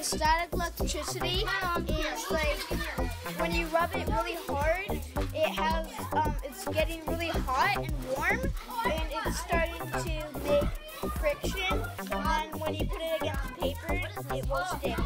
Static electricity is like when you rub it really hard, it has it's getting really hot and warm, and it's starting to make friction. And when you put it against paper, it will stick.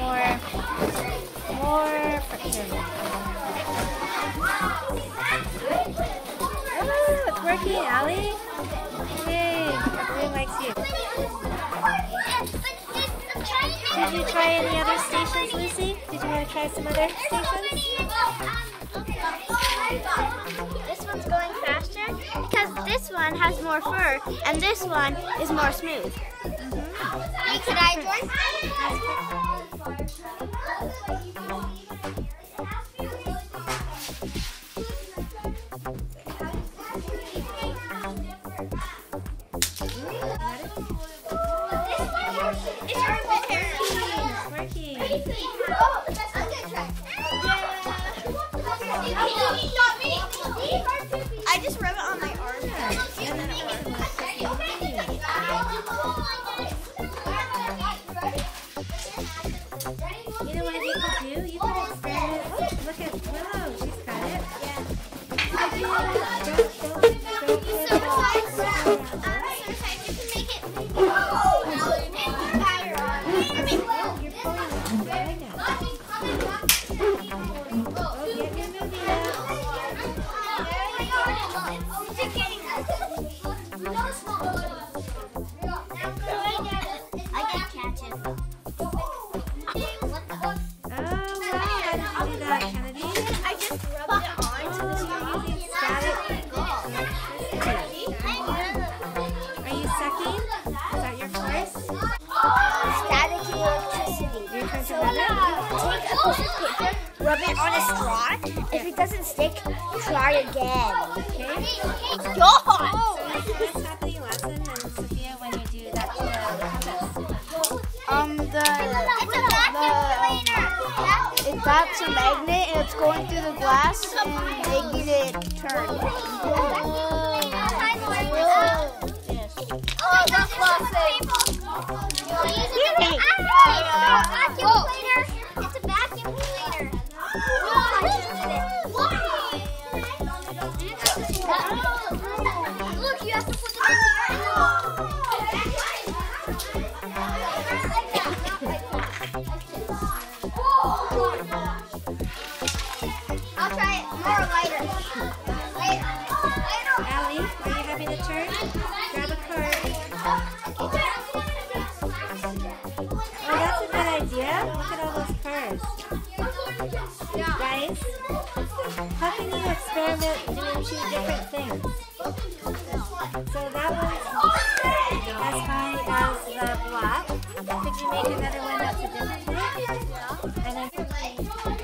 More friction. Oh, it's working, Allie. Yay, everyone likes you. Did you try any other stations, Lucy? Did you want to try some other stations? This one's going faster because this one has more fur and this one is more smooth. Mm-hmm. Hey, can I join? I just rub it on my arm and then it works. You know what you could do? You could experiment. Oh, look at, wow, she's got it. Rub it on a straw. If it doesn't stick, try again. Okay? So what's happening lesson, and Sophia, when you do that, that's a magnet, and it's going through the glass and making it turn. Yes. Oh, that's awesome. Doing two different things. So that one's as high as the block. Could you make another one that's a different thing? And then